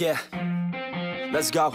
Yeah, let's go.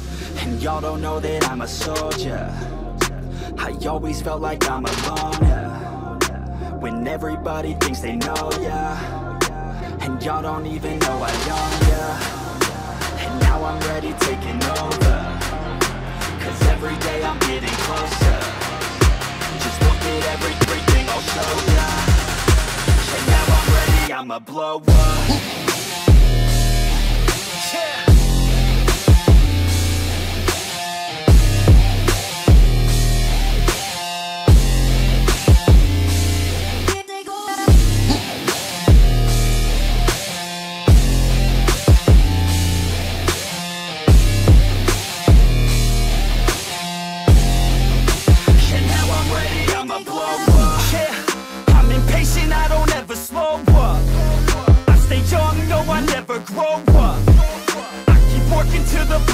And y'all don't know that I'm a soldier. I always felt like I'm alone, yeah. When everybody thinks they know, yeah. And y'all don't even know I own, yeah. And now I'm ready taking over, cause every day I'm getting closer. Just look at everything I'll show ya. And now I'm ready, I'ma blow up.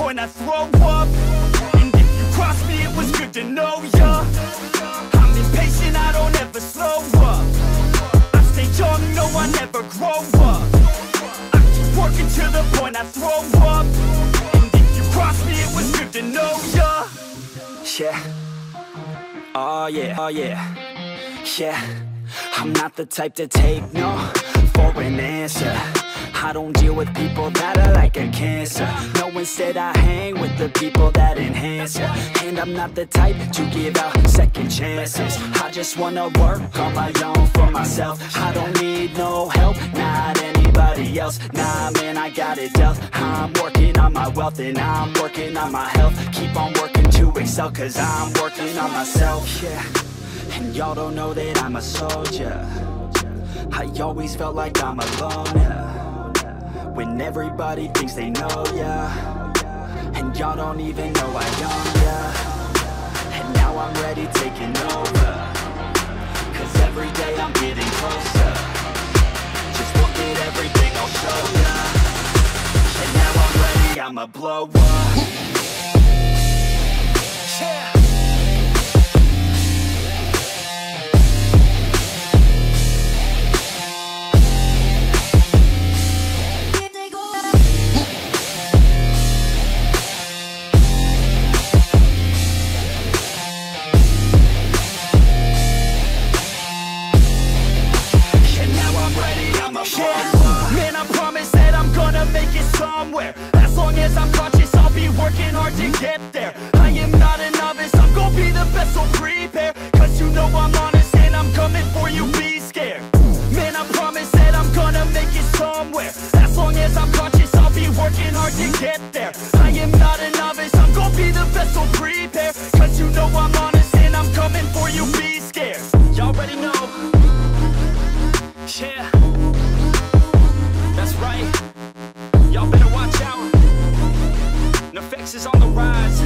When I throw up, and if you cross me, it was good to know ya. I'm impatient, I don't ever slow up. I stay young, no, I never grow up. I keep working till the point I throw up, and if you cross me, it was good to know ya. Yeah, oh yeah, oh yeah. Yeah, I'm not the type to take no for an answer. I don't deal with people that are like a cancer. No, instead I hang with the people that enhance ya. And I'm not the type to give out second chances. I just wanna work on my own for myself. I don't need no help, not anybody else. Nah, man, I got it dealt. I'm working on my wealth and I'm working on my health. Keep on working to excel, cause I'm working on myself, yeah. And y'all don't know that I'm a soldier. I always felt like I'm alone, yeah. When everybody thinks they know ya, and y'all don't even know I own ya. And now I'm ready taking over, cause every day I'm getting closer. Just look at everything I'll show ya. And now I'm ready, I'ma blow up. Yeah. As long as I'm conscious, I'll be working hard to get there. I am not a novice, I'm gonna be the best, so prepare. Cause you know I'm honest and I'm coming for you, be scared. Man, I promise that I'm gonna make it somewhere. As long as I'm conscious, I'll be working hard to get there. I am not a novice, I'm gonna be the best, so prepare. Cause you know I'm honest and I'm coming for you, be scared. Y'all already know. Yeah, that's right. Y'all better watch out, Nafix is on the rise,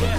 yeah.